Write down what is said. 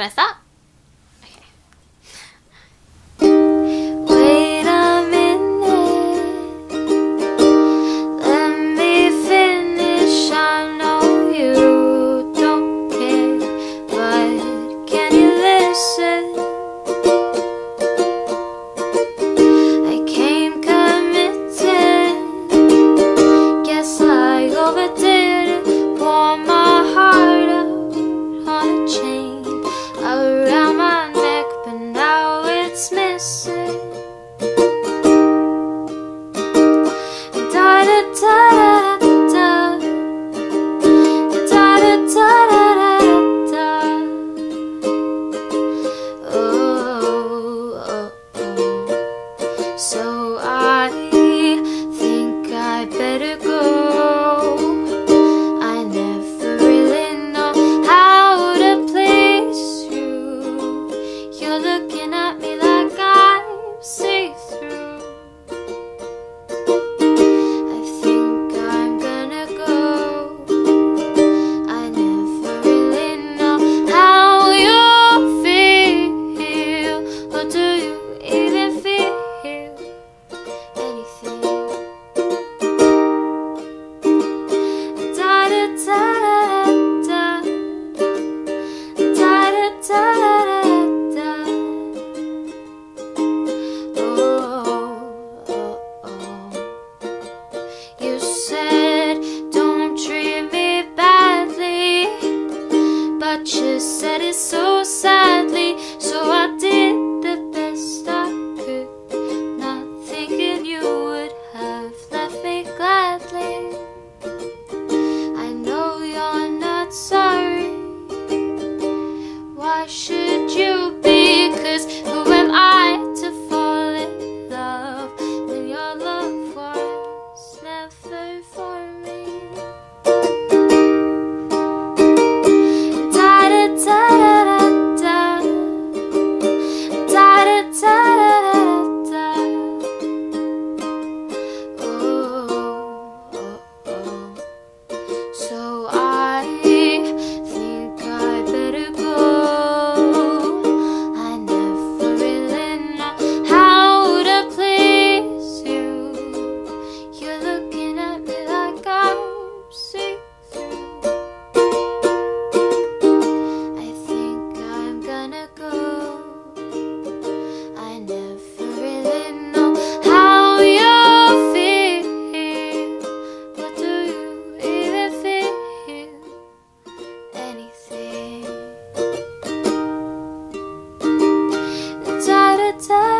Can I stop? So I think I better go. I never really know how to place you. You're looking at me like I'm see-through. I think I'm gonna go. I never really know how you feel, or do you even feel said it so sadly, so I did the best I could, not thinking you would have left me gladly. I know you're not sorry, why should you be? 'Cause who am I to fall in love when your love was never for me? Time.